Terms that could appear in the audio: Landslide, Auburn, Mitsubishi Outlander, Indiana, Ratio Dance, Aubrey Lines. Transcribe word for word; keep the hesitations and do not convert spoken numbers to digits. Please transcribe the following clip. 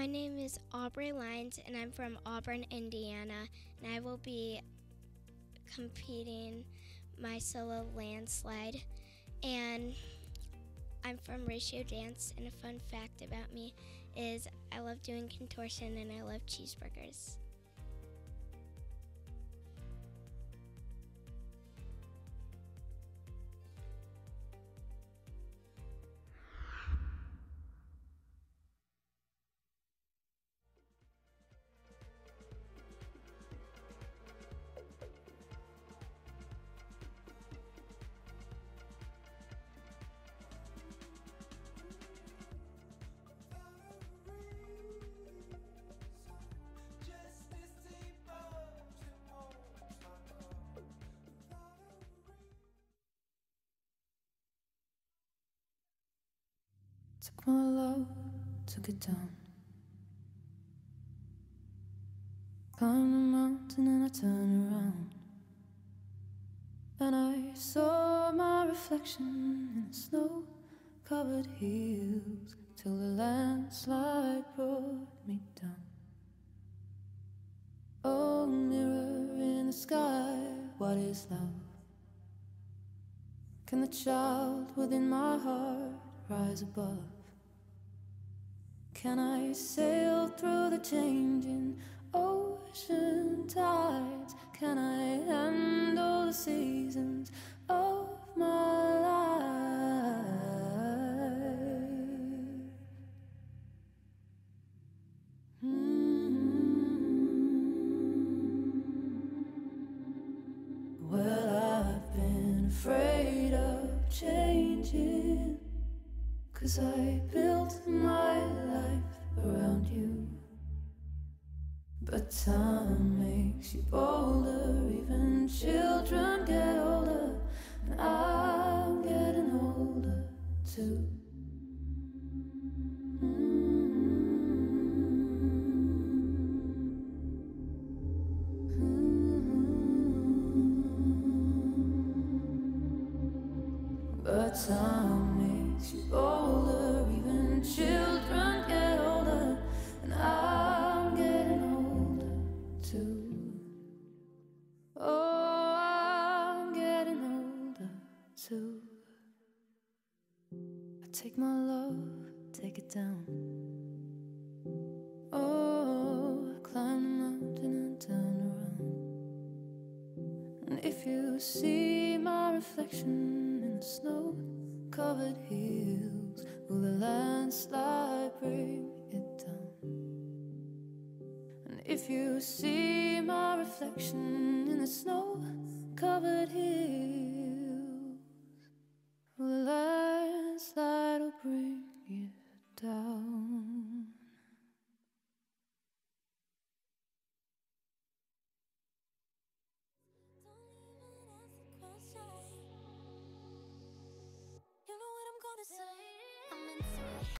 My name is Aubrey Lines, and I'm from Auburn, Indiana, and I will be competing my solo Landslide. And I'm from Ratio Dance, and a fun fact about me is I love doing contortion and I love cheeseburgers. Took my love, took it down. Climbed a mountain and I turned around, and I saw my reflection in the snow-covered hills, till the landslide brought me down. Oh, mirror in the sky, what is love? Can the child within my heart rise above? Can I sail through the changing ocean tides? Can I handle the seasons of my life? Mm-hmm. Well, I've been afraid of changing, 'cause I built my life around you. But time makes you older, even children get older, and I'm getting older too. Mm-hmm. Mm-hmm. But time makes you older, children get older, and I'm getting older too. Oh, I'm getting older too. I take my love, take it down. Oh, I climb the mountain and turn around, and if you see my reflection in the snow-covered hills, will the landslide bring it down? And if you see my reflection in the snow-covered hills, will the landslide will bring it down? Don't even ask the question. You know what I'm gonna say.